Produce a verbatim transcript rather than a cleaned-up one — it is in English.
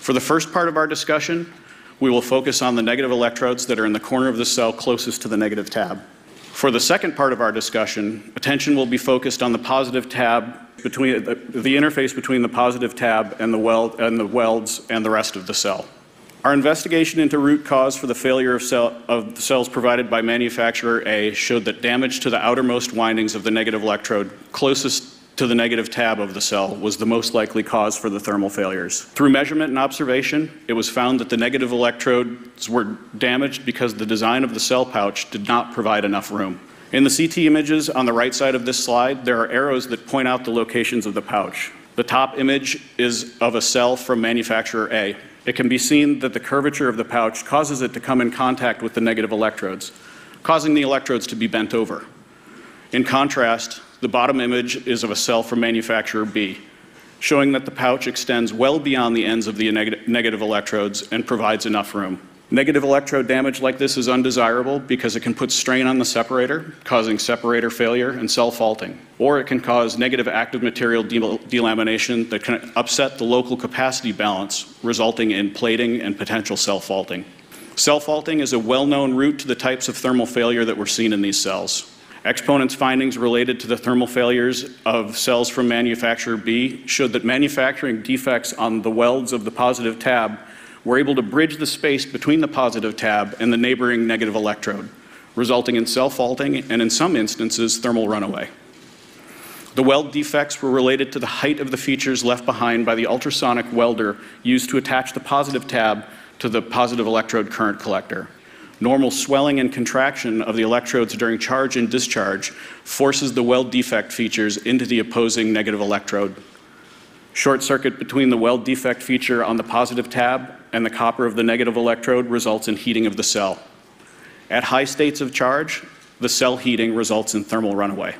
For the first part of our discussion, we will focus on the negative electrodes that are in the corner of the cell closest to the negative tab. For the second part of our discussion, attention will be focused on the positive tab, between the, the interface between the positive tab and the, weld, and the welds and the rest of the cell. Our investigation into root cause for the failure of, cell, of the cells provided by manufacturer A showed that damage to the outermost windings of the negative electrode closest to the negative tab of the cell was the most likely cause for the thermal failures. Through measurement and observation, it was found that the negative electrodes were damaged because the design of the cell pouch did not provide enough room. In the C T images on the right side of this slide, there are arrows that point out the locations of the pouch. The top image is of a cell from manufacturer A. It can be seen that the curvature of the pouch causes it to come in contact with the negative electrodes, causing the electrodes to be bent over. In contrast, the bottom image is of a cell from manufacturer B, showing that the pouch extends well beyond the ends of the neg- negative electrodes and provides enough room. Negative electrode damage like this is undesirable because it can put strain on the separator, causing separator failure and cell faulting. Or it can cause negative active material del- delamination that can upset the local capacity balance, resulting in plating and potential cell faulting. Cell faulting is a well-known route to the types of thermal failure that were seen in these cells. Exponent's findings related to the thermal failures of cells from manufacturer B showed that manufacturing defects on the welds of the positive tab were able to bridge the space between the positive tab and the neighboring negative electrode, resulting in cell faulting and, in some instances, thermal runaway. The weld defects were related to the height of the features left behind by the ultrasonic welder used to attach the positive tab to the positive electrode current collector. Normal swelling and contraction of the electrodes during charge and discharge forces the weld defect features into the opposing negative electrode. Short circuit between the weld defect feature on the positive tab and the copper of the negative electrode results in heating of the cell. At high states of charge, the cell heating results in thermal runaway.